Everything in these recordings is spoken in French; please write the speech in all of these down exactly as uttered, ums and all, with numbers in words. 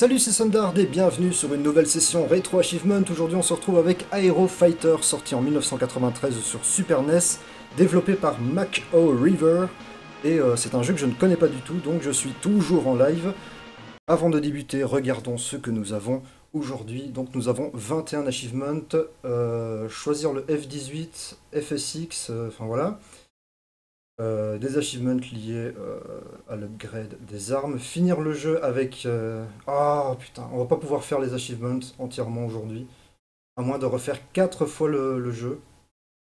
Salut, c'est Thundard et bienvenue sur une nouvelle session Retro Achievement. Aujourd'hui on se retrouve avec Aero Fighters, sorti en mille neuf cent quatre-vingt-treize sur Super N E S, développé par Mac O'River. Et euh, c'est un jeu que je ne connais pas du tout, donc je suis toujours en live. Avant de débuter, regardons ce que nous avons aujourd'hui. Donc nous avons vingt et un achievements, euh, choisir le F dix-huit, F S X, euh, enfin voilà. Euh, des achievements liés euh, à l'upgrade des armes, finir le jeu avec... Euh... Ah putain, on va pas pouvoir faire les achievements entièrement aujourd'hui, à moins de refaire quatre fois le, le jeu.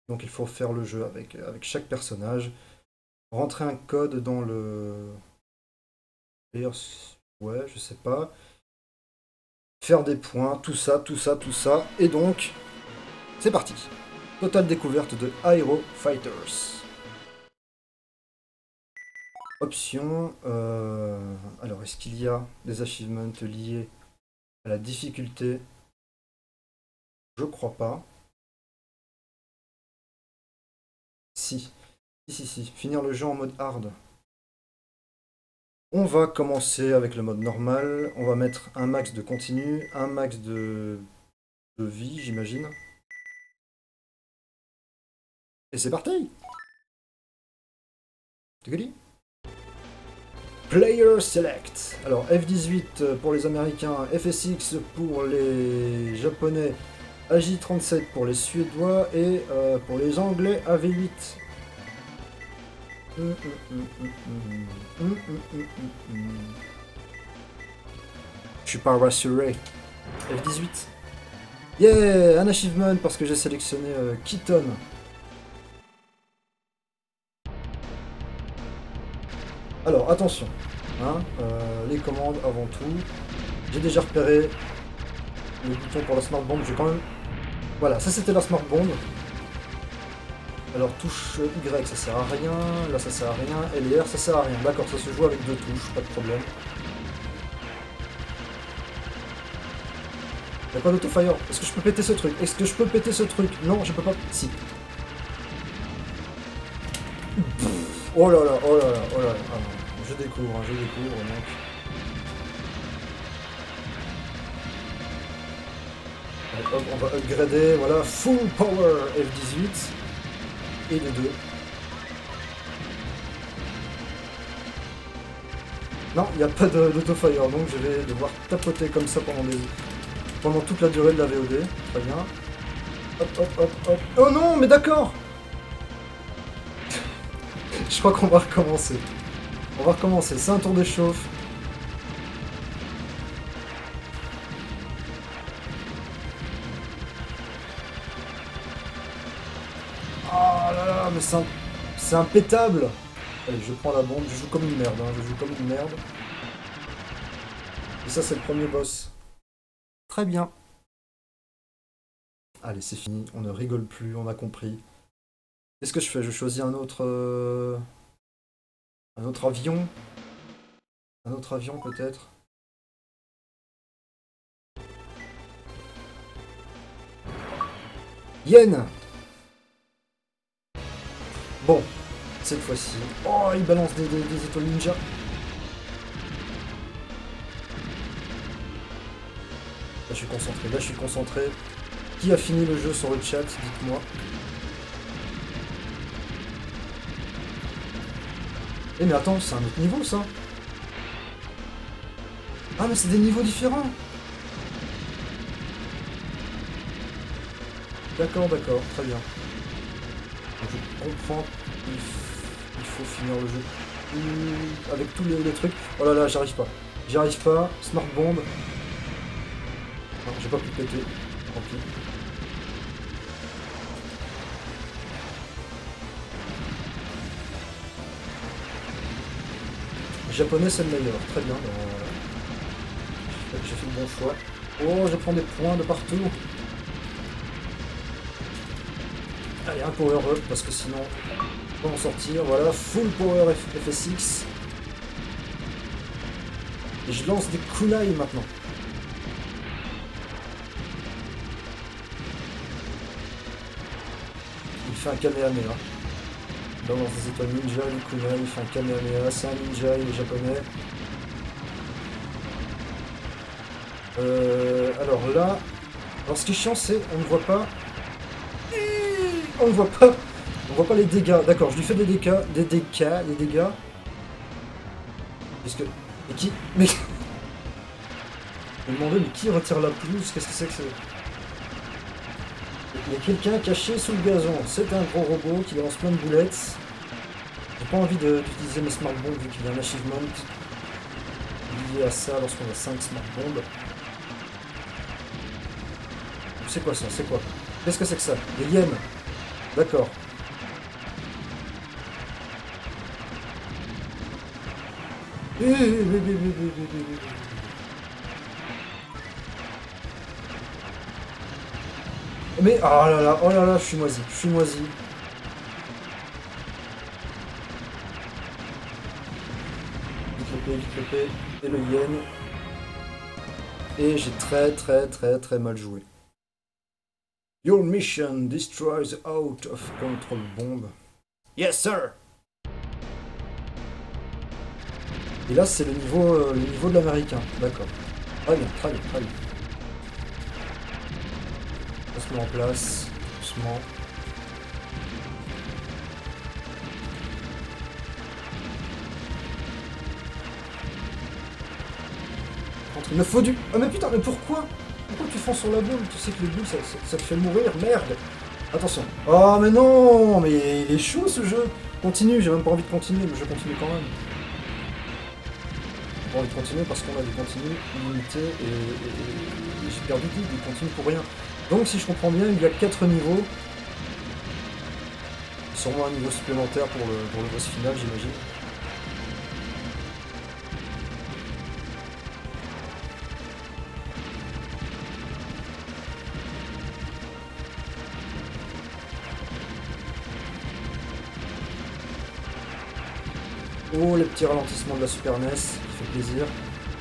Donc il faut faire le jeu avec, avec chaque personnage, rentrer un code dans le... Ouais, je sais pas. Faire des points, tout ça, tout ça, tout ça, et donc, c'est parti. Totale découverte de Aero Fighters. Option, euh, alors est-ce qu'il y a des achievements liés à la difficulté? Je crois pas. Si. si, si, si, finir le jeu en mode hard. On va commencer avec le mode normal, on va mettre un max de continu, un max de, de vie j'imagine. Et c'est parti! Tu gagnes ? Player Select. Alors F dix-huit pour les Américains, F S X pour les Japonais, A J trente-sept pour les Suédois et euh, pour les Anglais A V huit. Mmh, mmh, mmh, mmh, mmh, mmh, mmh, mmh. Je suis pas rassuré. F dix-huit. Yeah, un achievement parce que j'ai sélectionné euh, Keaton. Alors attention, hein, euh, les commandes avant tout. J'ai déjà repéré le bouton pour la smart bomb, j'ai quand même... Voilà, ça c'était la smart bomb. Alors touche Y ça sert à rien, là ça sert à rien, et les R ça sert à rien. D'accord, ça se joue avec deux touches, pas de problème. Y'a pas d'autofire, est-ce que je peux péter ce truc? Est-ce que je peux péter ce truc? Non, je peux pas... Si. Oh là là, oh là là, oh là là, ah non, je découvre, hein, je découvre, mec. Allez, hop, on va upgrader, voilà, full power F dix-huit, et les deux. Non, il n'y a pas d'autofire, donc je vais devoir tapoter comme ça pendant, les... pendant toute la durée de la V O D, très bien. Hop, hop, hop, hop, oh non, mais d'accord. Je crois qu'on va recommencer. On va recommencer. C'est un tour d'échauffe. Oh là là, mais c'est impétable. Allez, je prends la bombe. Je joue comme une merde. Hein. Je joue comme une merde. Et ça, c'est le premier boss. Très bien. Allez, c'est fini. On ne rigole plus. On a compris. Qu'est-ce que je fais? Je choisis un autre... Euh, un autre avion? Un autre avion peut-être? Yen! Bon, cette fois-ci... Oh, il balance des, des, des étoiles ninja! Là je suis concentré, là je suis concentré. Qui a fini le jeu sur le chat? Dites-moi. Eh mais attends, c'est un autre niveau ça. Ah mais c'est des niveaux différents. D'accord, d'accord, très bien. Je comprends, il faut, il faut finir le jeu. Avec tous les, les trucs. Oh là là, j'arrive pas. J'arrive pas, smart bomb. Ah, j'ai pas pu péter, tant pis. Japonais c'est le meilleur, très bien, euh, j'ai fait le bon choix. Oh, je prends des points de partout. Allez, un power up, parce que sinon, on va en sortir, voilà, full power F S X. Et je lance des kunai maintenant. Il fait un Kamehameha. Dans les étoiles ninja, le kunai, il fait un Kamehameha, c'est un ninja, il est japonais. Euh, alors là, alors ce qui est chiant, c'est on ne voit pas, on ne voit pas, on voit pas les dégâts. D'accord, je lui fais des dégâts, des dégâts, des dégâts. Parce que, mais qui, mais, je me demandais mais qui retire la pelouse? Qu'est-ce que c'est que c'est? Il y a quelqu'un caché sous le gazon. C'est un gros robot qui lance plein de boulettes. J'ai pas envie d'utiliser mes smart bombes vu qu'il y a un achievement lié à ça lorsqu'on a cinq smart bombes. C'est quoi ça? C'est quoi? Qu'est-ce que c'est que ça? Des yens? D'accord. Mais, oh là là, oh là là, je suis moisi, je suis moisi. Vite le P, vite le P, et le yen. Et j'ai très très très très mal joué. Your mission destroys out of control bomb. Yes sir! Et là c'est le niveau, euh, le niveau de l'américain, d'accord. Très bien, très bien, très bien. En place, doucement. Il me faut du... Ah mais putain, mais pourquoi? Pourquoi tu fonces sur la boule? Tu sais que les boules, ça, ça, ça te fait mourir, merde. Attention. Oh mais non, mais il est chaud ce jeu. Continue, j'ai même pas envie de continuer, mais je continue quand même. J'ai pas envie de continuer parce qu'on a des continues, unité et, et, et j'ai perdu tout, des continues pour rien. Donc si je comprends bien, il y a quatre niveaux. Sûrement un niveau supplémentaire pour le, pour le boss final, j'imagine. Oh, les petits ralentissements de la Super N E S, ça fait plaisir.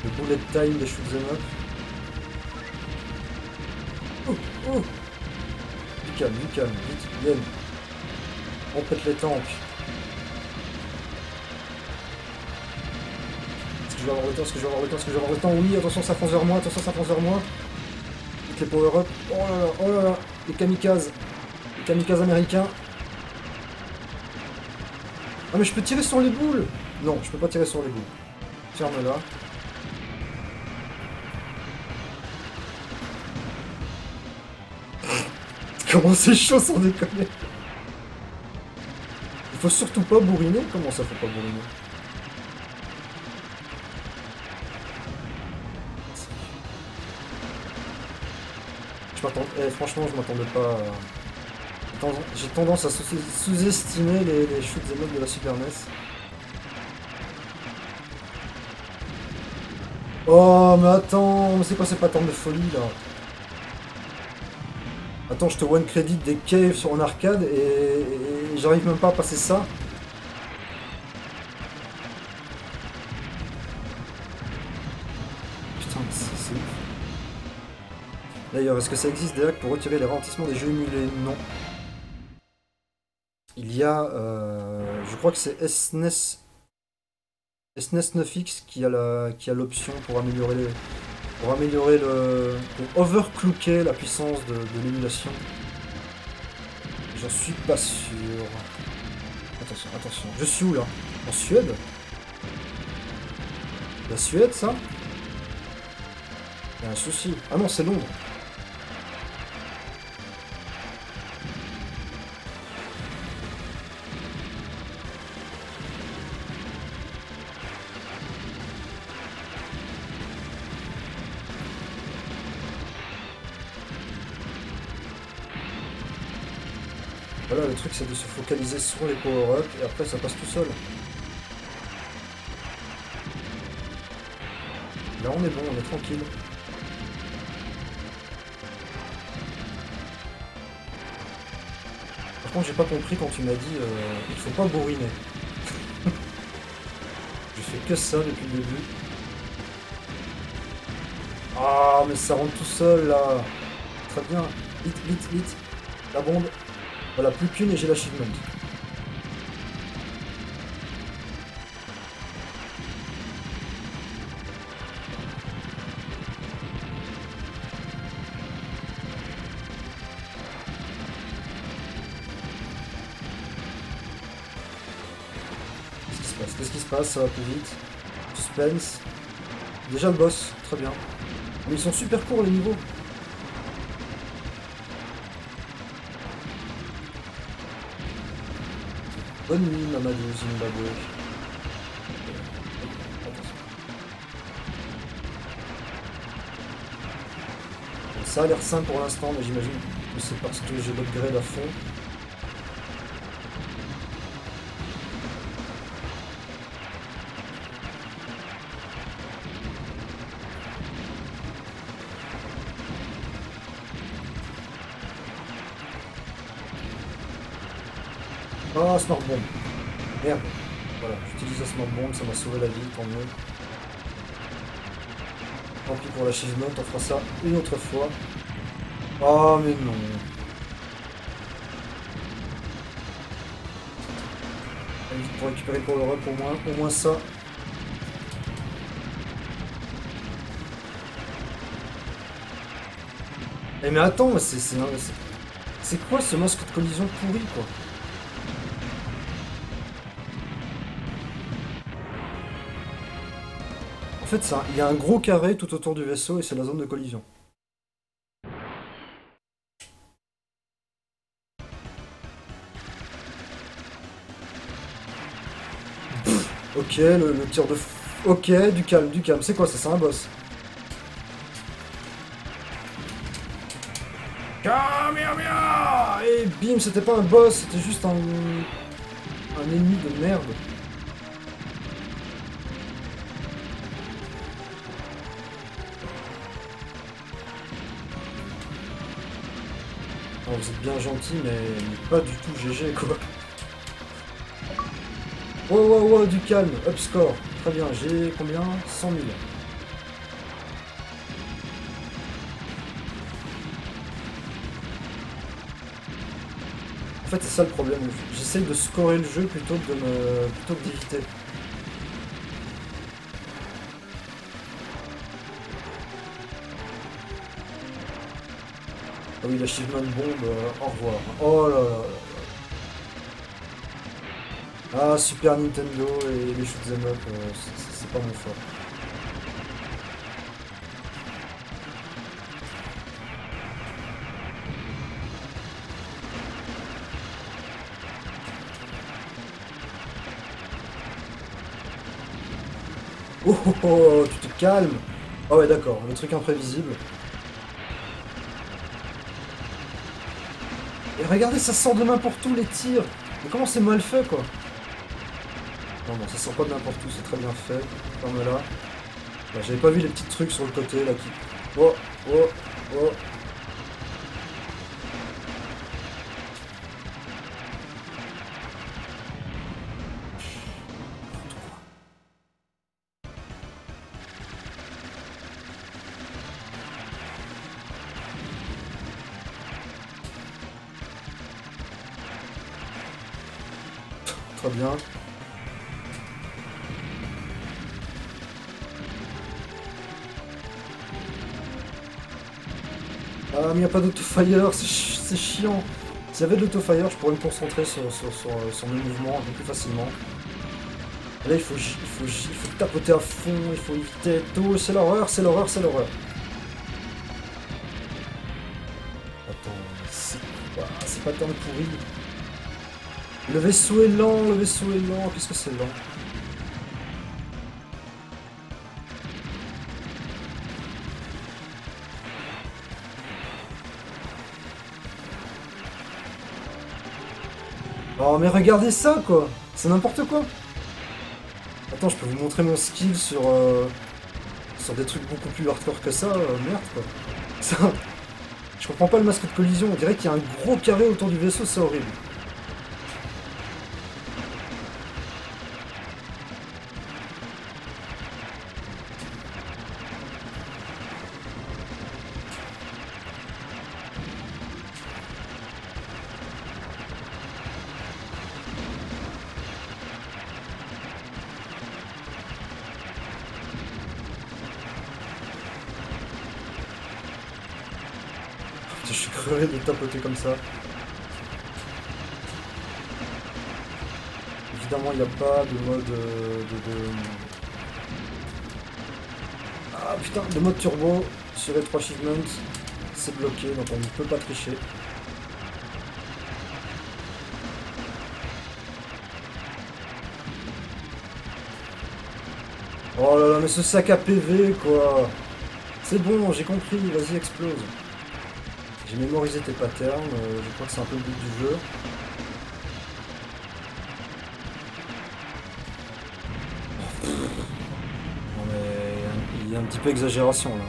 Le bullet time des shoot'em up. Oh, du calme, du calme, vite, viens. On pète les tanks. Est-ce que je vais avoir le temps, est-ce que je vais avoir le temps, est-ce que je vais avoir le temps? Oui, attention, ça fonce vers moi, attention, ça fonce vers moi. Vite les power-up. Oh là là, oh là là, les kamikazes. Les kamikazes américains. Ah mais je peux tirer sur les boules. Non, je peux pas tirer sur les boules. Ferme-la. Comment c'est chaud sans déconner. Il faut surtout pas bourriner. Comment ça faut pas bourriner? Je m'attends... Eh, franchement, je m'attendais pas... J'ai tendance à sous-estimer les, les shoots et mobs de la Super N E S. Oh, mais attends, c'est quoi ces patentes de folie, là? Attends, je te one credit des caves sur en arcade et, et, et j'arrive même pas à passer ça. Putain, c'est ouf. D'ailleurs, est-ce que ça existe des hacks pour retirer les ralentissements des jeux émulés? Non. Il y a, euh, je crois que c'est S N E S neuf X qui a la, qui a l'option pour améliorer les... Pour améliorer le... Pour overclooker la puissance de, de l'émulation. J'en suis pas sûr. Attention, attention. Je suis où là? En Suède? La Suède ça? Il y a un souci. Ah non, c'est Londres. Voilà, le truc c'est de se focaliser sur les power-ups et après ça passe tout seul. Là on est bon, on est tranquille. Par contre j'ai pas compris quand tu m'as dit euh, il faut pas bourriner. Je fais que ça depuis le début. Ah mais ça rentre tout seul là. Très bien. Vite, vite, vite. La bombe. Voilà, plus qu'une et j'ai l'achievement. Qu'est-ce qui se passe? Ça va plus vite. Suspense. Déjà le boss, très bien. Mais ils sont super courts les niveaux. Bonne nuit Mamadou Zimbabwe. Ça a l'air simple pour l'instant, mais j'imagine que c'est parce que j'ai l'upgrade à fond. Ah, Smart Bomb. Merde. Voilà, j'utilise la Smart Bomb, ça m'a sauvé la vie, tant mieux. Tant pis pour l'achievement, on fera ça une autre fois. Ah, mais non. Pour récupérer pour l'Europe, au moins, au moins ça. Eh mais attends, c'est c'est c'est quoi ce masque de collision pourri, quoi? En fait, ça, il y a un gros carré tout autour du vaisseau et c'est la zone de collision. Pff, ok, le, le tir de... Ok, du calme, du calme. C'est quoi ça? C'est un boss. Et bim, c'était pas un boss, c'était juste un... un ennemi de merde. Vous êtes bien gentil, mais, mais pas du tout G G quoi. Oh wow, wow, du calme, upscore. Très bien, j'ai combien? cent mille. En fait, c'est ça le problème. J'essaye de scorer le jeu plutôt que de me... plutôt que d'éviter. Ah oui, l'achievement bombe, euh, au revoir. Oh là là. Ah, Super Nintendo et les shoot'em up, euh, c'est pas mon fort. Oh oh oh, tu te calmes. Ah ouais, d'accord, le truc imprévisible. Et regardez, ça sort de n'importe où les tirs. Mais comment c'est mal fait, quoi? Non, non, ça sort pas de n'importe où, c'est très bien fait. Comme là. Bah, j'avais pas vu les petits trucs sur le côté, là, qui... Oh, oh, oh. Bien. Ah mais il n'y a pas d'autofire, c'est ch chiant. S'il y avait de l'autofire, je pourrais me concentrer sur, sur, sur, sur mes mouvements un peu plus facilement. Et là il faut, il, faut, il, faut, il faut tapoter à fond, il faut éviter tout, c'est l'horreur, c'est l'horreur, c'est l'horreur. Attends, c'est quoi? C'est pas tant pourri. Le vaisseau est lent, le vaisseau est lent, qu'est-ce que c'est lent? Oh mais regardez ça quoi! C'est n'importe quoi! Attends, je peux vous montrer mon skill sur... Euh, sur des trucs beaucoup plus hardcore que ça, euh, merde quoi. Ça, je comprends pas le masque de collision, on dirait qu'il y a un gros carré autour du vaisseau, c'est horrible. Tapoter comme ça. évidemment il n'y a pas de mode euh, de, de... Ah putain, le mode turbo sur Retro Achievement, c'est bloqué, donc on ne peut pas tricher. Oh là là, mais ce sac à P V quoi. C'est bon, j'ai compris, vas-y explose. J'ai mémorisé tes patterns, euh, je crois que c'est un peu le but du jeu. Non mais il y a un petit peu exagération là.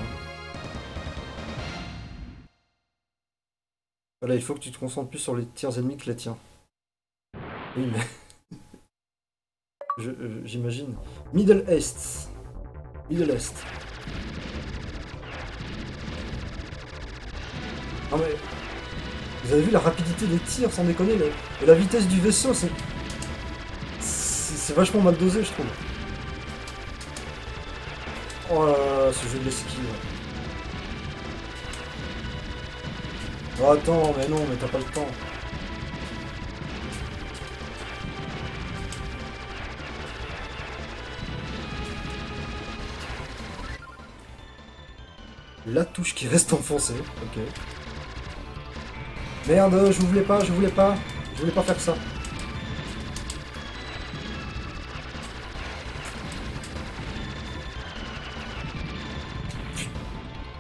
Voilà, il faut que tu te concentres plus sur les tirs ennemis que les tiens. Oui mais... Je, euh, j'imagine. Middle East. Middle East. Non mais... Vous avez vu la rapidité des tirs, sans déconner, mais... et la vitesse du vaisseau, c'est... C'est vachement mal dosé, je trouve. Oh là là, ce jeu de l'esquive. Oh, attends, mais non, mais t'as pas le temps. La touche qui reste enfoncée, ok. Merde, je voulais pas, je voulais pas, je voulais pas faire ça.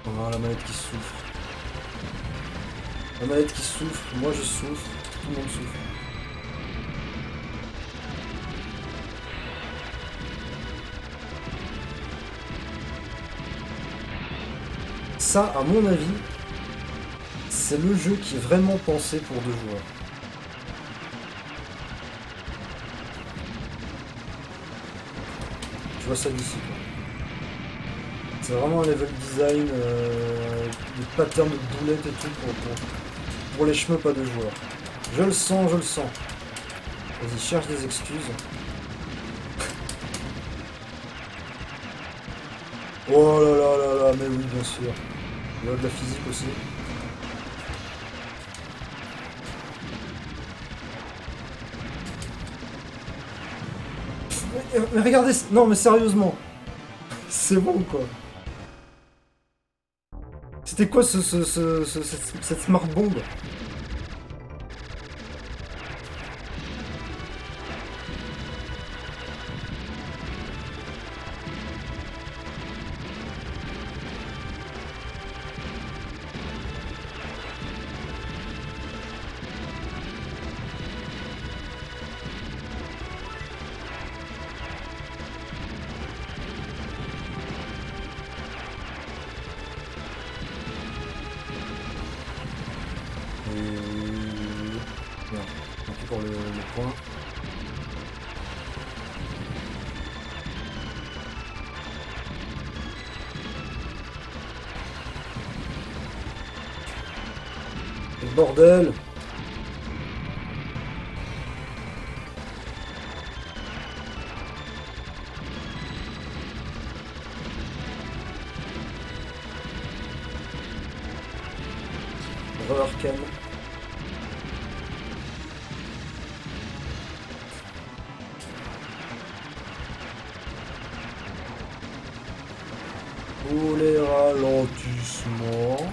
Oh, la manette qui souffre. La manette qui souffre, moi je souffre, tout le monde souffre. Ça, à mon avis, c'est le jeu qui est vraiment pensé pour deux joueurs. Je vois ça d'ici. C'est vraiment un level design, euh, des patterns de boulettes et tout pour, pour, pour les chemins pas de joueurs. Je le sens, je le sens. Vas-y, cherche des excuses. Oh là là là là, mais oui, bien sûr. Il y a de la physique aussi. Mais, mais regardez, non mais sérieusement, c'est bon quoi. C'était quoi ce, ce, ce, ce, cette, cette smart bomb? Bordel. Remarquable. Pour les ralentissements.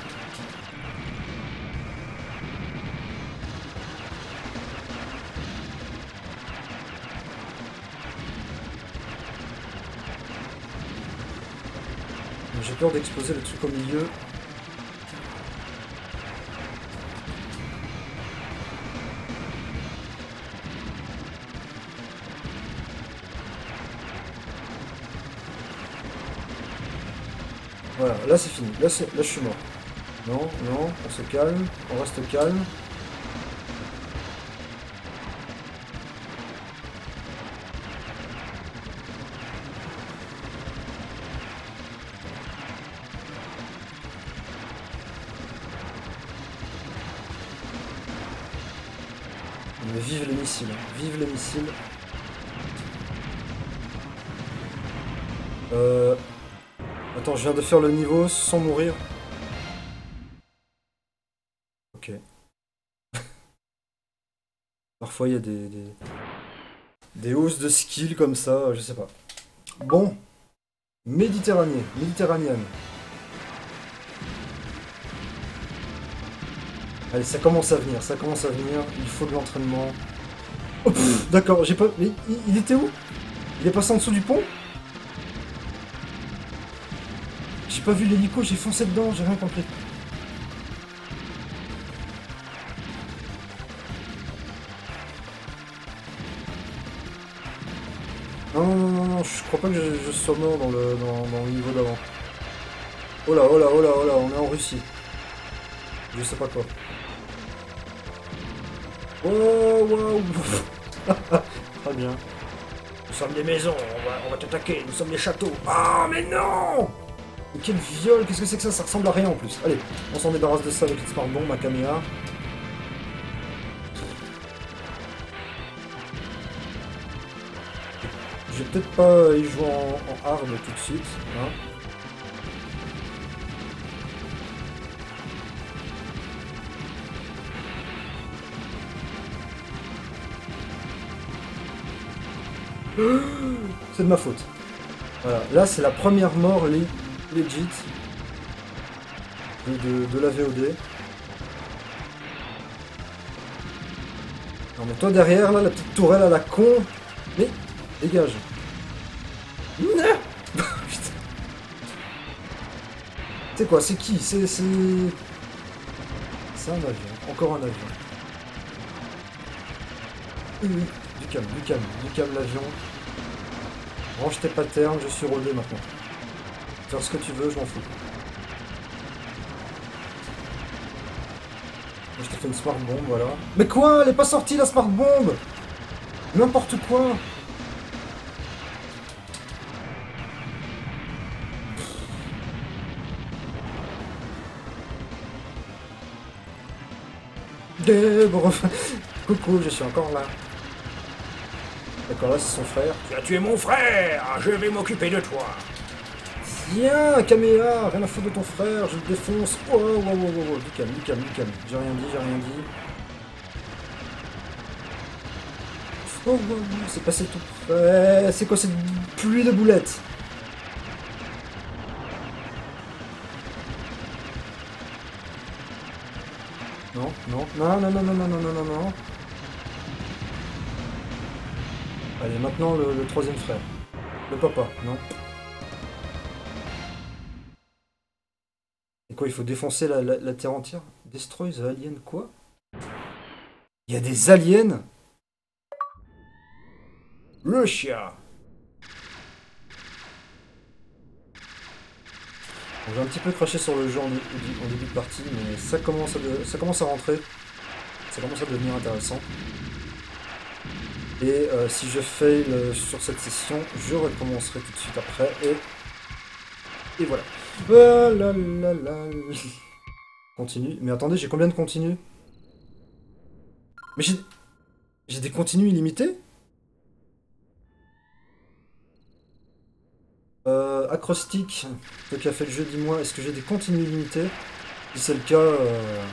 J'ai peur d'exploser le truc au milieu. Voilà, là c'est fini. Là, là je suis mort. Non, non, on se calme. On reste calme. Vive les missiles. Euh... Attends, je viens de faire le niveau sans mourir. Ok. Parfois il y a des, des... des hausses de skill comme ça, je sais pas. Bon, Méditerranée, Méditerranéenne. Allez, ça commence à venir, ça commence à venir, il faut de l'entraînement. Oh, d'accord, j'ai pas... Mais il, il était où? Il est passé en dessous du pont? J'ai pas vu l'hélico, j'ai foncé dedans, j'ai rien compris. Non, non, non, non, je crois pas que je, je sois mort dans le, dans, dans le niveau d'avant. Oh là, oh là, oh là, oh là, on est en Russie. Je sais pas quoi. Oh, waouh. Très bien. Nous sommes des maisons, on va, on va t'attaquer, nous sommes des châteaux. Ah, mais non! Mais quel viol, qu'est-ce que c'est que ça? Ça ressemble à rien en plus. Allez, on s'en débarrasse de ça avec une smart bombe, ma caméra. Je vais peut-être pas y jouer en, en hard tout de suite. Hein. C'est de ma faute. Voilà, là c'est la première mort les legit de, de, de la V O D. Non mais toi derrière là, la petite tourelle à la con. Mais dégage. Non. Putain. C'est quoi? C'est qui? C'est... C'est un avion. Encore un avion. Oui, oui. Du calme, du calme, du calme l'avion. Range tes patterns, je suis relevé maintenant. Faire ce que tu veux, je m'en fous. Je t'ai fait une smart bombe, voilà. Mais quoi? Elle est pas sortie la smart bombe? N'importe quoi. Débre. Coucou, je suis encore là. D'accord, là c'est son frère. Tu as tué mon frère, je vais m'occuper de toi. Tiens, Kamehameha, rien à foutre de ton frère, je le défonce. Oh, oh, oh, oh, oh, du calme, du calme, du calme. J'ai rien dit, j'ai rien dit. Oh, oh, oh, c'est passé tout près. C'est quoi cette pluie de boulettes? Non, non, non, non, non, non, non, non, non, non. Allez, maintenant le, le troisième frère. Le papa, non? Et quoi, il faut défoncer la, la, la terre entière? Destroy the alien, quoi? Il y a des aliens? Le chien. J'ai un petit peu craché sur le jeu en, en début de partie, mais ça commence à, de, ça commence à rentrer. Ça commence à devenir intéressant. Et euh, si je fail euh, sur cette session, je recommencerai tout de suite après, et, et voilà. Ah, la, la, la, la. Continue. Mais attendez, j'ai combien de continues? Mais j'ai... J'ai des continues illimitées? Euh, acrostique, le café le jeu, dis-moi, est-ce que j'ai des continues illimitées? Si c'est le cas, euh...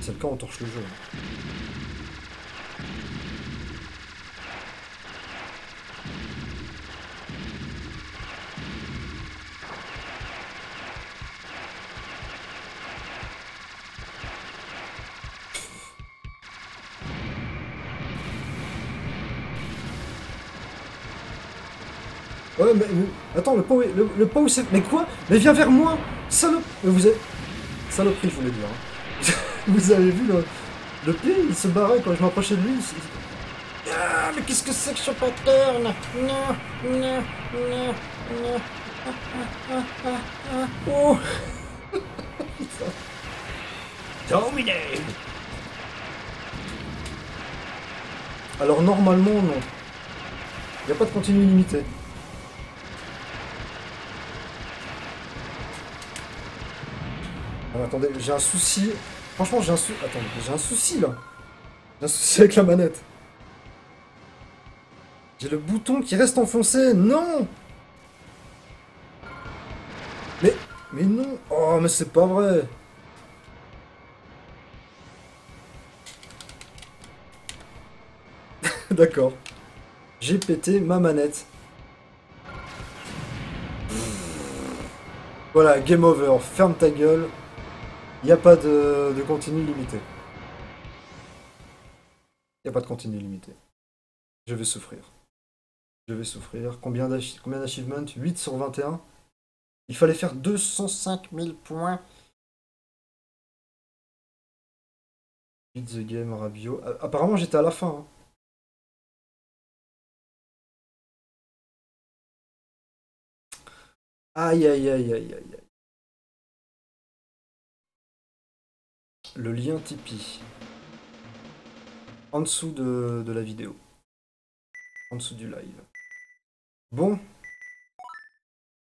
si c'est le cas, on torche le jeu. Ouais, mais, mais attends, le pot, le, le pot où c'est... Mais quoi? Mais viens vers moi, salope. Vous avez... Saloperie, je voulais dire. Hein. Vous avez vu le... Le pied, il se barrait quand je m'approchais de lui. Il... Ah, mais qu'est-ce que c'est que ce pattern? Non, non, non, non. Ah, ah, ah, ah, ah. Oh. Dominé. Alors normalement, non. Il n'y a pas de continu illimité. Alors, attendez, j'ai un souci. Franchement, j'ai un souci. Attendez, j'ai un souci là. J'ai un souci avec la manette. J'ai le bouton qui reste enfoncé. Non. Mais, mais non. Oh, mais c'est pas vrai. D'accord. J'ai pété ma manette. Voilà, game over, ferme ta gueule. Il n'y a pas de, de continu limité. Il n'y a pas de continu limité. Je vais souffrir. Je vais souffrir. Combien d'achievements? huit sur vingt et un. Il fallait faire deux cent cinq mille points. Beat the game, Rabiot. Apparemment, j'étais à la fin. Hein. Aïe, aïe, aïe, aïe, aïe. Le lien Tipeee. En dessous de, de la vidéo. En dessous du live. Bon.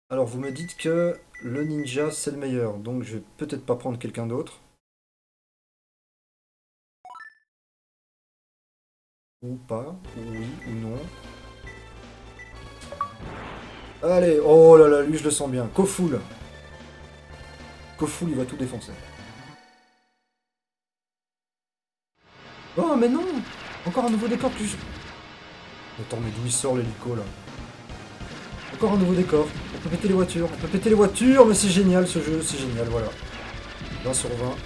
Alors vous me dites que le ninja c'est le meilleur. Donc je vais peut-être pas prendre quelqu'un d'autre. Ou pas. Ou oui ou non. Allez. Oh là là, lui je le sens bien. Kofoul. Kofoul il va tout défoncer. Oh mais non. Encore un nouveau décor que je... Attends, mais d'où il sort l'hélico, là? Encore un nouveau décor. On peut péter les voitures. On peut péter les voitures, mais c'est génial, ce jeu. C'est génial, voilà. vingt sur vingt.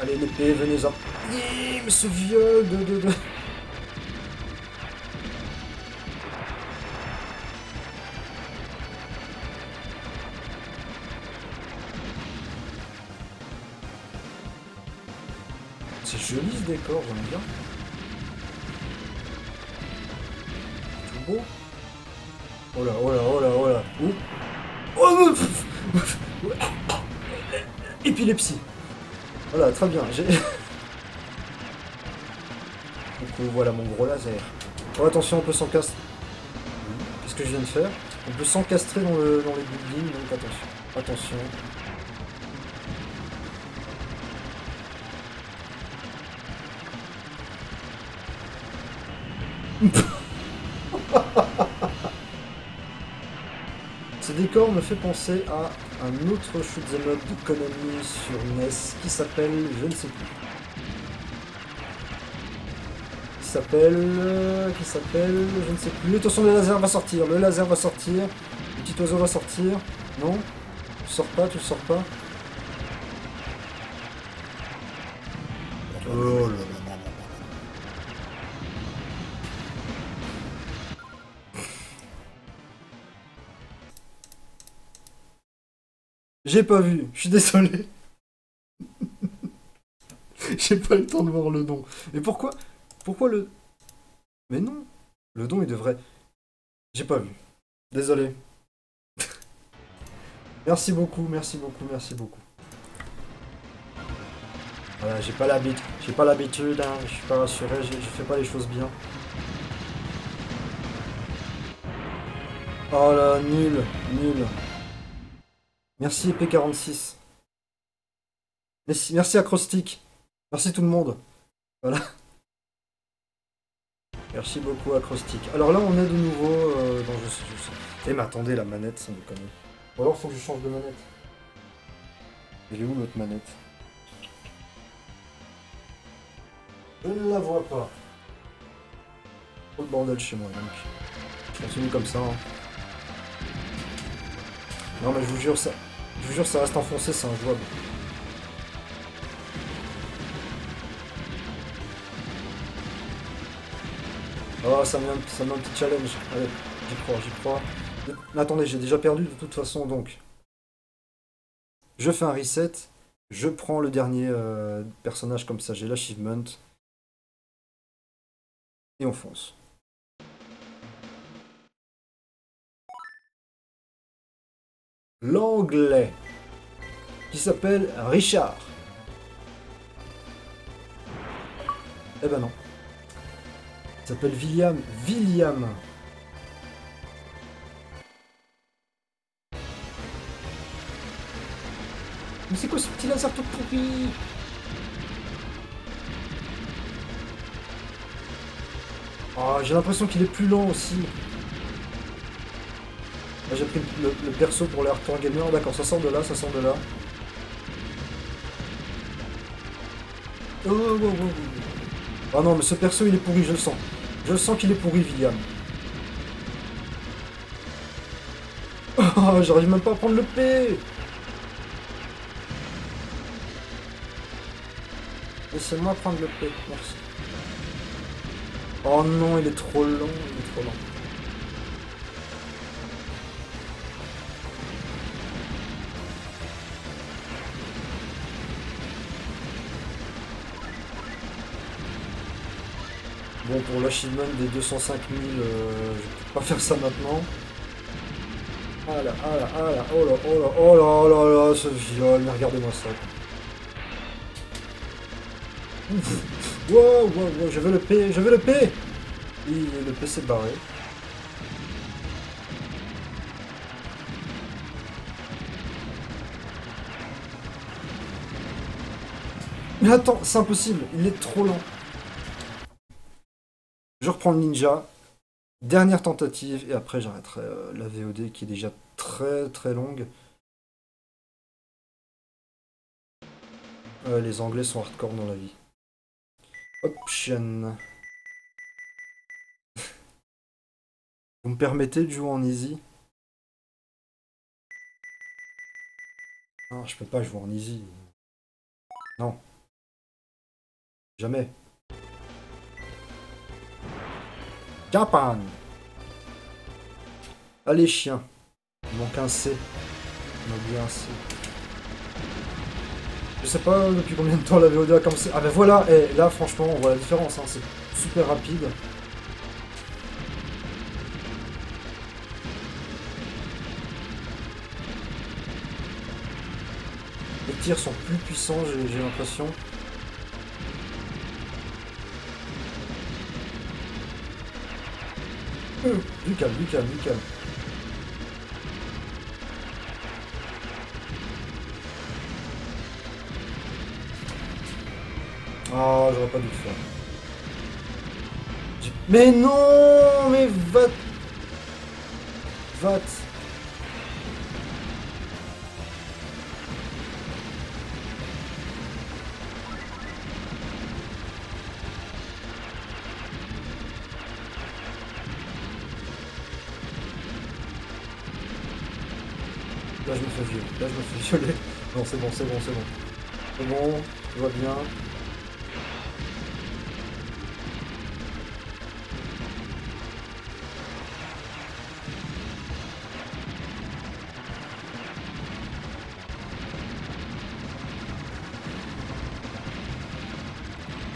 Allez, l'épée, venez-en. Mais ce vieux de... de, de... Joli ce décor, j'aime bien. Tout beau. Oh là, oh là, oh là, oh là. Ouh. Oh, oh, épilepsie. Voilà, très bien. Donc voilà mon gros laser. Oh attention, on peut s'encastrer. Qu'est-ce que je viens de faire? On peut s'encastrer dans, le, dans les buildings, donc attention. Attention. Ce décor me fait penser à un autre shoot'em up de Konami sur N E S qui s'appelle, je ne sais plus. Qui s'appelle, qui s'appelle, je ne sais plus. Attention, le laser va sortir, le laser va sortir, le petit oiseau va sortir. Non, tu sors pas, tu sors pas. Oh là. J'ai pas vu, je suis désolé. J'ai pas eu le temps de voir le don. Mais pourquoi? Pourquoi le... Mais non, le don il devrait... J'ai pas vu. Désolé. Merci beaucoup, merci beaucoup, merci beaucoup. Voilà, j'ai pas l'habitude, j'ai pas l'habitude, hein. Je suis pas rassuré, je fais pas les choses bien. Oh là, nul, nul. Merci E P quarante-six. Merci, merci Acrostic. Merci tout le monde. Voilà. Merci beaucoup Acrostic. Alors là on est de nouveau euh, dans... Eh mais attendez, la manette, ça me connaît. Ou alors faut que je change de manette. Elle est où l'autre manette? Je ne la vois pas. Trop de bordel chez moi donc. Je continue comme ça. Hein. Non mais je vous jure ça. Je vous jure, ça reste enfoncé, c'est injouable. Oh, ça me met un petit challenge. Allez, j'y crois, j'y crois. Mais attendez, j'ai déjà perdu de toute façon, donc. Je fais un reset. Je prends le dernier euh, personnage comme ça. J'ai l'achievement. Et on fonce. L'anglais, qui s'appelle Richard. Eh ben non. Il s'appelle William. William. Mais c'est quoi ce petit laser tout pourri? Oh, j'ai l'impression qu'il est plus lent aussi. J'ai pris le, le perso pour les hardcore gamers. D'accord, ça sort de là, ça sort de là. Oh, oh, oh, oh. Ah non, mais ce perso il est pourri, je le sens. Je sens qu'il est pourri, William. Oh, j'arrive même pas à prendre le P. Laissez-moi prendre le P, merci. Oh non, il est trop long, il est trop long. Bon, pour l'achievement des deux cent cinq mille, euh, je peux pas faire ça maintenant. Ah là, ah là, ah là, oh là, oh là, oh là, oh là, oh là, ce viol, mais regardez-moi ça. Ouf, wow, wow, wow, je veux le P, je veux le P. Et le P s'est barré. Mais attends, c'est impossible, il est trop lent. Je reprends le ninja, dernière tentative, et après j'arrêterai euh, la V O D qui est déjà très très longue. Euh, les Anglais sont hardcore dans la vie. Option. Vous me permettez de jouer en easy? Non, je peux pas jouer en easy. Non. Jamais. Japan. Allez chien. Il manque un C. Il manque bien un C. Je sais pas depuis combien de temps la V O D a commencé. Ah ben voilà, et là franchement on voit la différence, hein. C'est super rapide. Les tirs sont plus puissants, j'ai l'impression. Du calme, du calme, du calme. Ah, oh, j'aurais pas dû le faire. Mais non, mais va... Va... Là je me fais violer, là je me fais violer. Non c'est bon, c'est bon, c'est bon. C'est bon, tout va bien.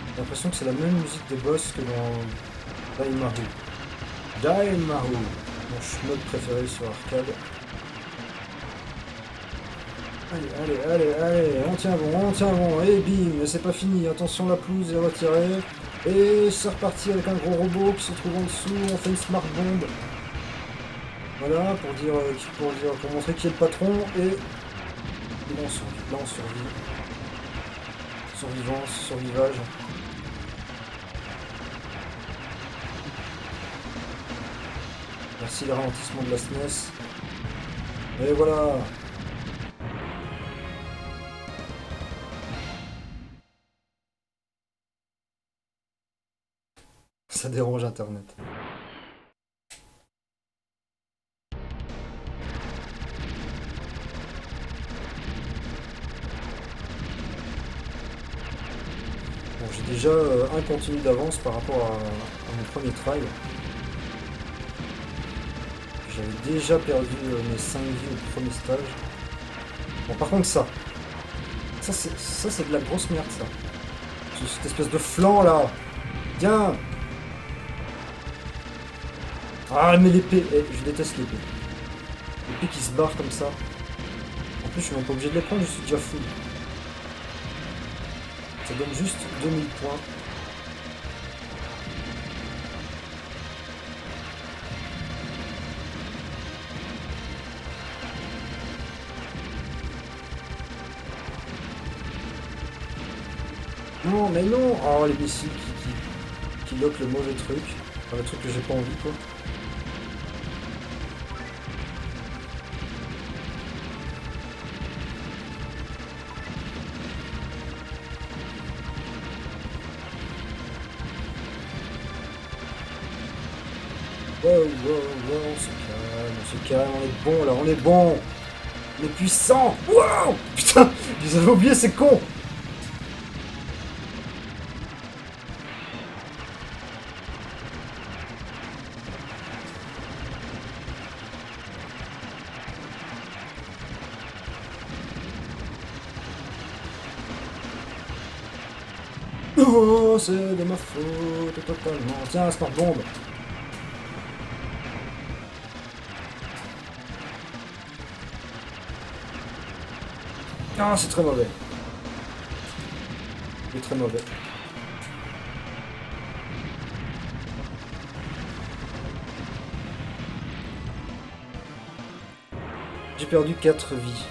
J'ai l'impression que c'est la même musique des boss que dans Daimaru. Daimaru, mon schmuck préféré sur arcade. Allez, allez, allez, allez, on tient bon, on tient bon, et bim, c'est pas fini, attention la pelouse est retirée, et c'est reparti avec un gros robot qui se trouve en dessous, on fait une smart bomb, voilà, pour dire, pour dire, pour montrer qui est le patron, et là on survit, là on survit, survivance, survivage. Merci les ralentissements de la S N E S, et voilà. Ça dérange internet. Bon, j'ai déjà euh, un continu d'avance par rapport à, à mon premier trial. J'avais déjà perdu euh, mes cinq vies au premier stage. Bon, par contre ça. Ça c'est de la grosse merde ça. Cette espèce de flanc là. Tiens. Ah mais l'épée, eh, je déteste l'épée. L'épée qui se barre comme ça. En plus je suis même pas obligé de les prendre, je suis déjà fou. Ça donne juste deux mille points. Non mais non. Oh les missiles qui, qui, qui loquent le mauvais truc. Enfin, le truc que j'ai pas envie quoi. Wow, wow, wow, on se calme, on se calme, on est bon là, on est bon. On est puissant. Wow, putain, je les avais oubliés, c'est con. Oh, c'est de ma faute totalement. Tiens, smart bombe. Ah, c'est très mauvais. C'est très mauvais. J'ai perdu quatre vies.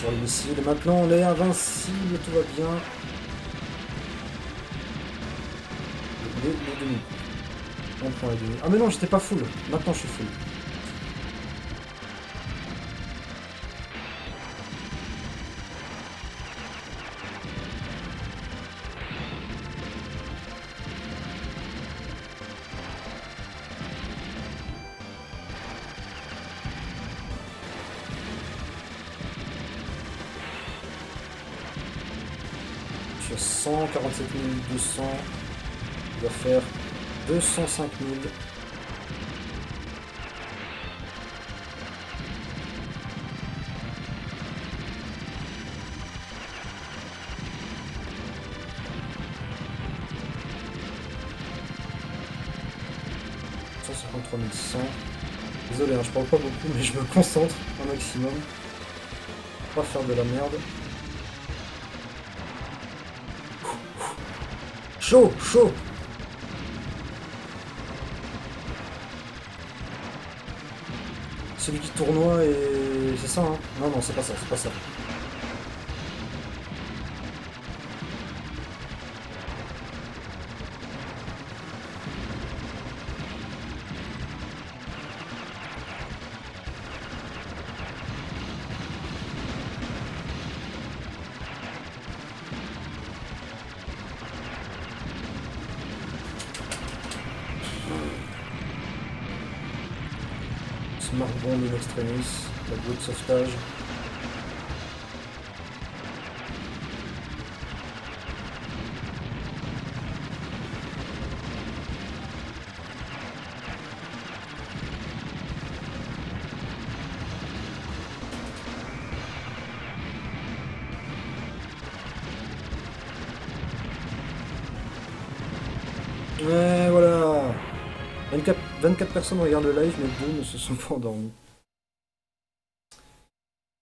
Pour les missiles. Maintenant on est invincible, tout va bien. Les, les demi. On prend les demi. Ah mais non, j'étais pas full. Maintenant je suis full. quarante-sept mille deux cents, il va faire deux cent cinq mille. cent cinquante-trois mille cent. Désolé, hein, je parle pas beaucoup, mais je me concentre un maximum. Pas faire de la merde. Chaud, chaud. Celui qui tournoie et... c'est ça, hein? Non, non, c'est pas ça, c'est pas ça. Extremis, la boue de sauvetage. Ouais, voilà. vingt-quatre, vingt-quatre personnes regardent le live, mais deux ne se sont pas endormis.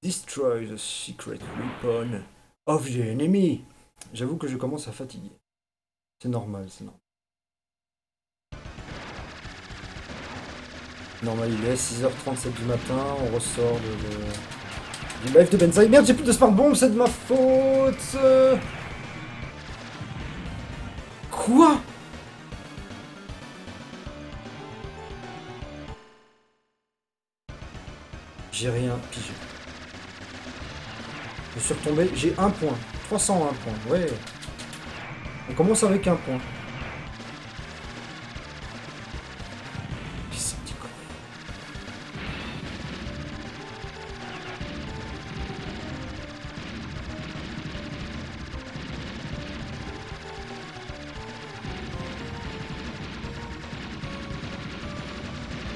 Destroy the secret weapon of the enemy. J'avoue que je commence à fatiguer. C'est normal, c'est normal. Normal, il est six heures trente-sept du matin, on ressort de, de, du live de Benzai. Merde, j'ai plus de smart bomb, c'est de ma faute. euh... Quoi? J'ai rien pigé. Je suis retombé, j'ai un point. trois cent un points, ouais. On commence avec un point.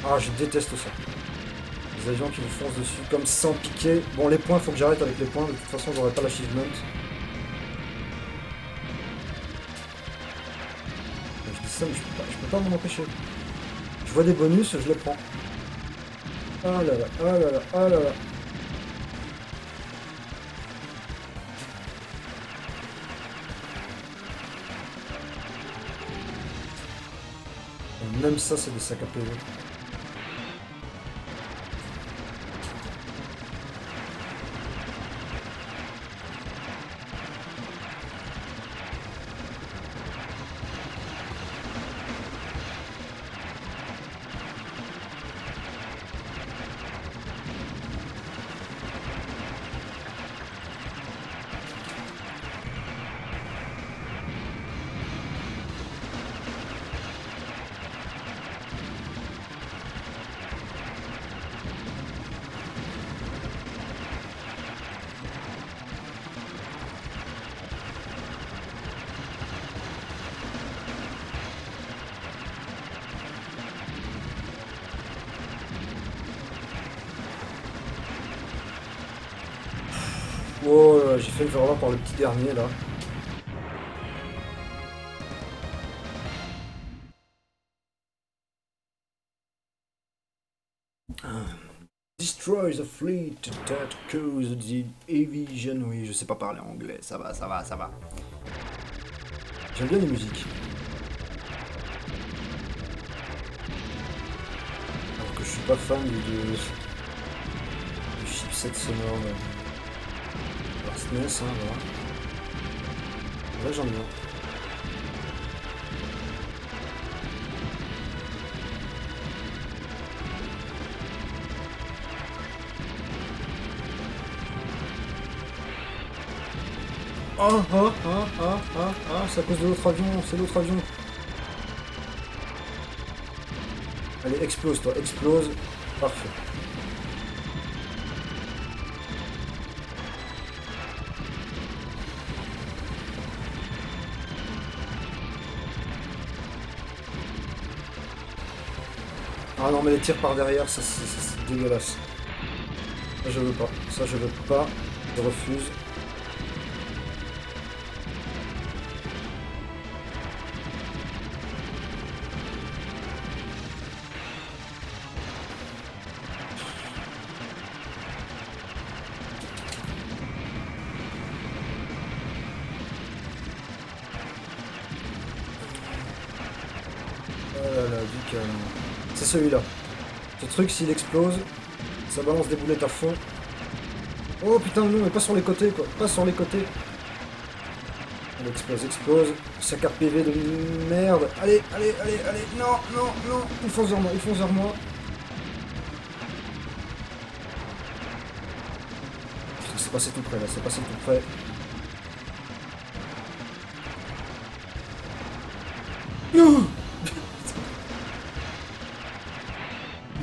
Ah, je déteste ça. Les avions qui vous foncent dessus comme sans piquer. Bon, les points, faut que j'arrête avec les points, de toute façon j'aurai pas l'achievement. Je dis ça mais je peux pas, je peux pas m'en empêcher. Je vois des bonus, je les prends. Ah là là, ah là là, ah là là. On Même ça, c'est des sacs à P V. Oh, j'ai fait le verlan par le petit dernier là. Ah. Destroy the fleet that caused the evasion. Oui, je sais pas parler anglais, ça va, ça va, ça va. J'aime bien les musiques. Alors que je suis pas fan du, du, du chipset sonore. Mais... S N E S, hein, voilà. Là j'en ai un. Oh oh oh oh oh oh, c'est à cause de l'autre avion, c'est l'autre avion. Allez, explose toi, explose. Parfait. Ah non mais les tirs par derrière, ça c'est dégueulasse. Ça je veux pas, ça je veux pas, je refuse. Oh là là, du calme. C'est celui-là. Ce truc, s'il explose, ça balance des boulettes à fond. Oh putain, non, mais pas sur les côtés, quoi. Pas sur les côtés. Elle explose, explose. Sac à P V de merde. Allez, allez, allez, allez. Non, non, non. Ils foncent vers moi, ils foncent vers moi. Putain, c'est passé tout près, là. C'est passé tout près. Non.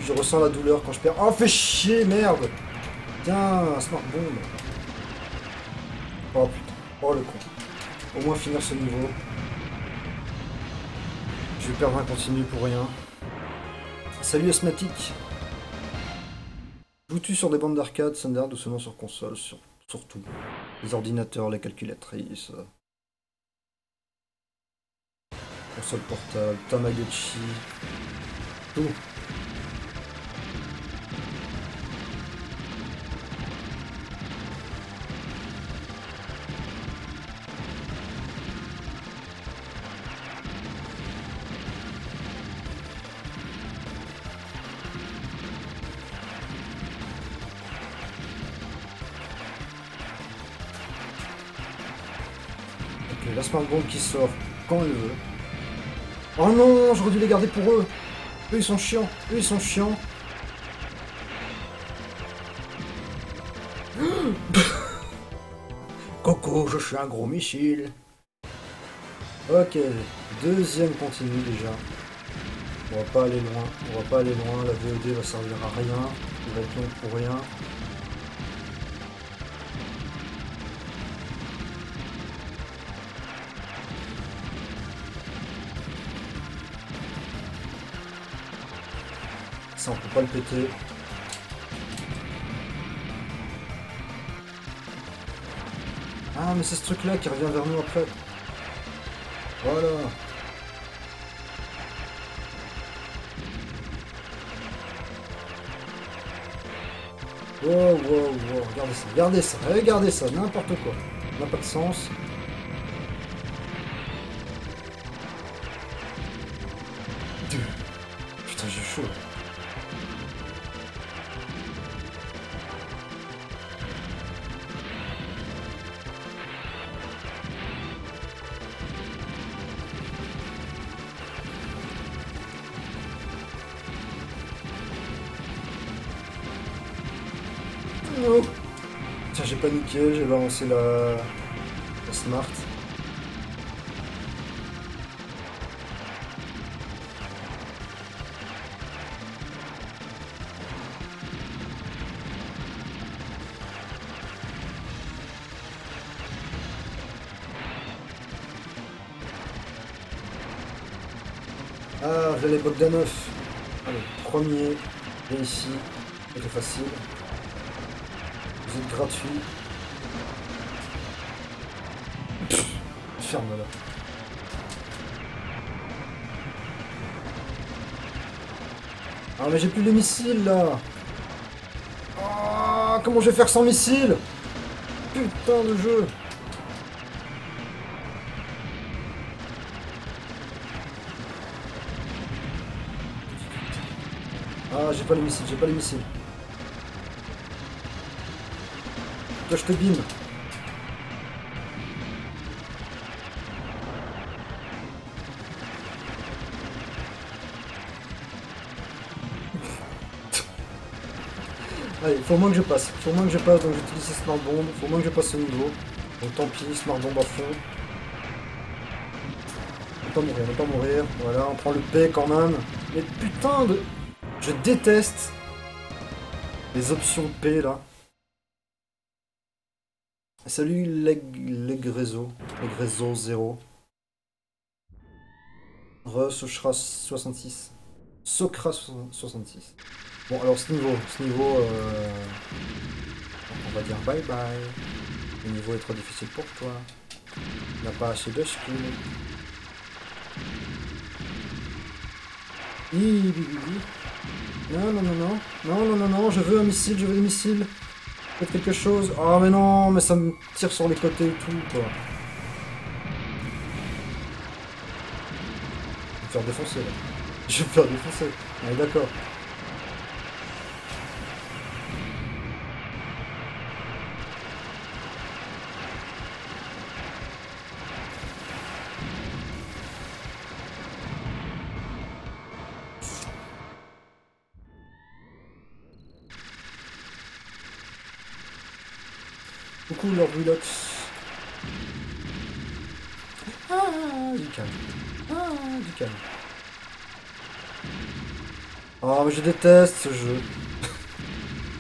Je ressens la douleur quand je perds. Oh, fais chier, merde! Tiens, un smart bomb. Oh putain, oh le con. Au moins finir ce niveau. Je vais perdre un continu pour rien. Salut asthmatique. Joues-tu sur des bandes d'arcade, Thundard ou seulement sur console, sur, sur tout. Les ordinateurs, les calculatrices. Console portable, Tamagotchi. Tout. La smart bomb qui sort quand elle veut. Oh non, j'aurais dû les garder pour eux. Eux ils sont chiants, eux ils sont chiants. Coco, je suis un gros missile. Ok, deuxième continue déjà. On va pas aller loin, on va pas aller loin. La V O D va servir à rien, il va être long pour rien. Ça, on peut pas le péter. Ah mais c'est ce truc là qui revient vers nous après. Voilà. Wow wow wow, regardez ça, regardez ça, regardez ça, n'importe quoi. Ça n'a pas de sens. deux. Putain, j'ai chaud. No. Tiens, j'ai paniqué, j'ai balancé la... la Smart. Ah, j'allais Bogdanov. Allez, premier, viens ici, c'était facile. Vous êtes gratuit. Pff, ferme là. Ah mais j'ai plus les missiles là. Oh, comment je vais faire sans missiles? Putain de jeu. Ah, j'ai pas les missiles, j'ai pas les missiles. Toi, je te bim. Allez, faut au moins que je passe. Faut au moins que je passe, donc j'utilise ces smart bombes. Faut au moins que je passe ce niveau. Donc tant pis, smart bombe à fond. On peut pas mourir, on peut pas mourir. Voilà, on prend le P quand même. Mais putain de... Je déteste les options P là. Salut les, les réseaux, les réseaux zéro. Re Sochra soixante-six. Socra soixante-six. Bon alors ce niveau, ce niveau, euh, on va dire bye bye. Le niveau est trop difficile pour toi. Il n'a pas assez de skill. Hi, non, non, non, non, non, non, non, non, je veux un missile, je veux des missiles. Faites quelque chose. Ah, mais non, mais ça me tire sur les côtés et tout, quoi. Je vais me faire défoncer, là. Je vais me faire défoncer. On est d'accord. Leur Wilox. Ah, du calme. Ah, du calme. Oh, mais je déteste ce jeu.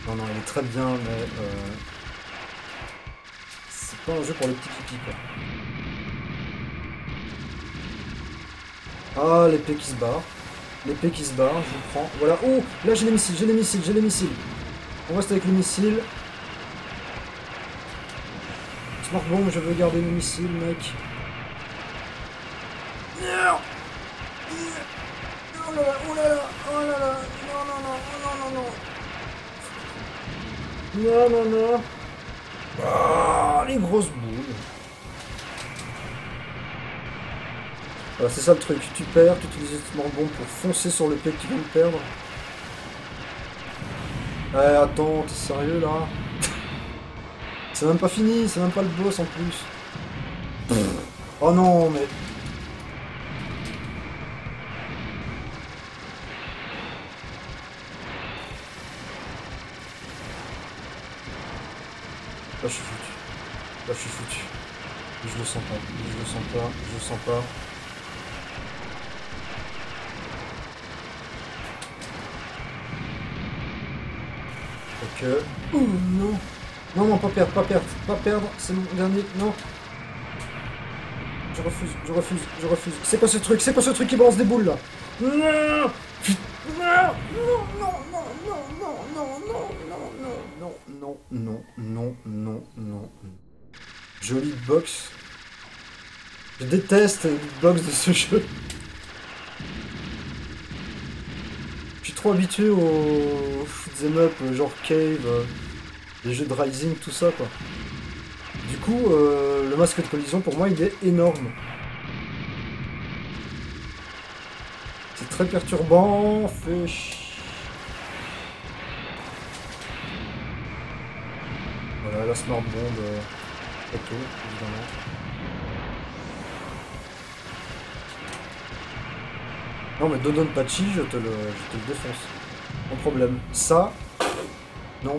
Non, non, il est très bien, mais... Euh... C'est pas un jeu pour les petits pipis, quoi. Ah, l'épée qui se barre. L'épée qui se barre, je vous prends. Voilà. Oh, là, j'ai les missiles, j'ai les missiles, j'ai les missiles. On reste avec les missiles. Smart bomb, je veux garder mes missiles, mec. Merde. Oh là là, oh là là, oh là là, non, non, non, non, non, non, non, non, non. Ah, les grosses boules. Voilà, c'est ça le truc, tu perds, tu utilises le smart bomb pour foncer sur le pec qui vient de perdre. Eh, attends, t'es sérieux, là? C'est même pas fini, c'est même pas le boss en plus. Oh non, mais... Là je suis foutu. Là je suis foutu. Je le sens pas, je le sens pas, je le sens pas. Ok. Ouh non. Non, non, pas perdre, pas perdre, pas perdre, c'est mon dernier, non. Je refuse, je refuse, je refuse. C'est quoi ce truc, c'est quoi ce truc qui balance des boules, là? Non, non, non, non, non, non, non, non, non, non, non, non, non. Jolie box. Je déteste les box de ce jeu. Je suis trop habitué au shoot'em up, genre cave... Les jeux de Rising, tout ça, quoi. Du coup, euh, le masque de collision, pour moi, il est énorme. C'est très perturbant, fait chier. Voilà, la smart bomb, euh, pas tout, évidemment. Non mais Dodonpachi, je te le, je te le défonce. Sans problème. Ça, non.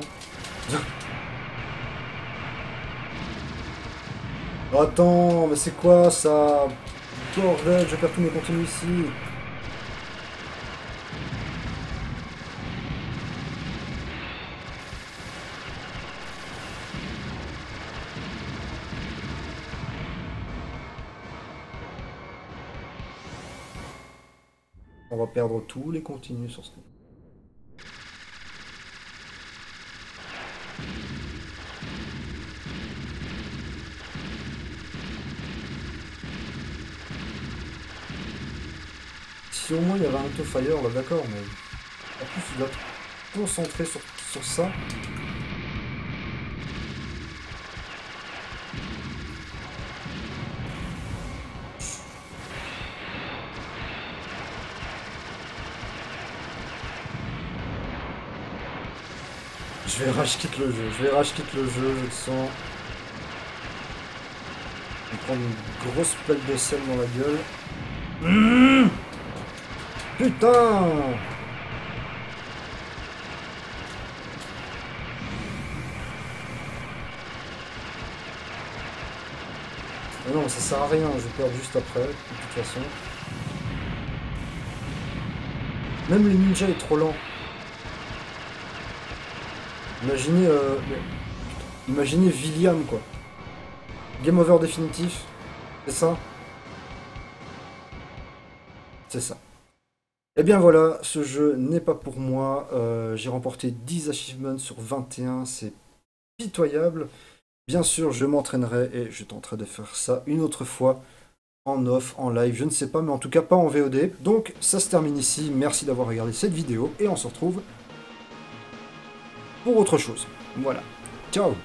Attends, mais c'est quoi ça? Bordel, je perds tous mes contenus ici. On va perdre tous les continues sur ce coup. Si au moins il y avait un auto-fire, là d'accord, mais en plus il doit être concentré sur, sur ça. Je vais rage quitte le jeu, je vais rage quitte le jeu, je le sens. Je vais prendre une grosse plaque de sel dans la gueule. Mmh, putain! Mais non, ça sert à rien, je perds juste après, de toute façon. Même le ninja est trop lent. Imaginez, euh, imaginez William, quoi. Game over définitif, c'est ça. C'est ça. Et bien voilà, ce jeu n'est pas pour moi. Euh, j'ai remporté dix achievements sur vingt et un, c'est pitoyable. Bien sûr, je m'entraînerai et je tenterai de faire ça une autre fois, en off, en live, je ne sais pas, mais en tout cas pas en V O D. Donc ça se termine ici, merci d'avoir regardé cette vidéo et on se retrouve pour autre chose. Voilà. Ciao!